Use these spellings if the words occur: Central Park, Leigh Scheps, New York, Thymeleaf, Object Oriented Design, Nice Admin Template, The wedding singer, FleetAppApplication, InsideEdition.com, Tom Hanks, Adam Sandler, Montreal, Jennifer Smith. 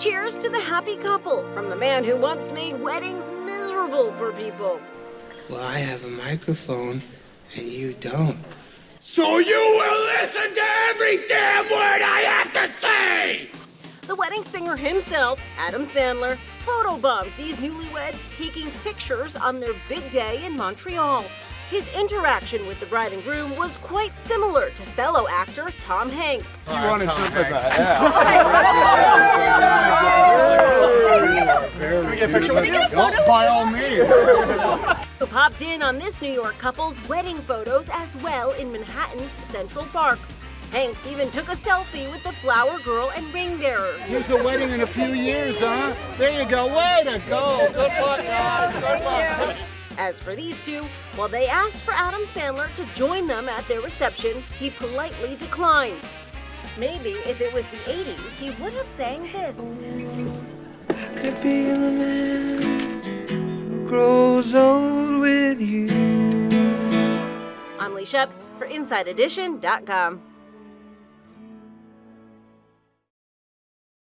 Cheers to the happy couple from the man who once made weddings miserable for people. Well, I have a microphone and you don't. So you will listen to every damn word I have to say! The wedding singer himself, Adam Sandler, photobombed these newlyweds taking pictures on their big day in Montreal. His interaction with the bride and groom was quite similar to fellow actor Tom Hanks. You want to talk about that? Can we get a picture with you? By all means. Who popped in on this New York couple's wedding photos as well in Manhattan's Central Park. Hanks even took a selfie with the flower girl and ring bearer. Here's the wedding in a few years, huh? There you go, way to go. Good luck, guys, good luck. As for these two, while they asked for Adam Sandler to join them at their reception, he politely declined. Maybe if it was the 80s, he would have sang this. I could be the man who grows old with you. I'm Leigh Scheps for InsideEdition.com.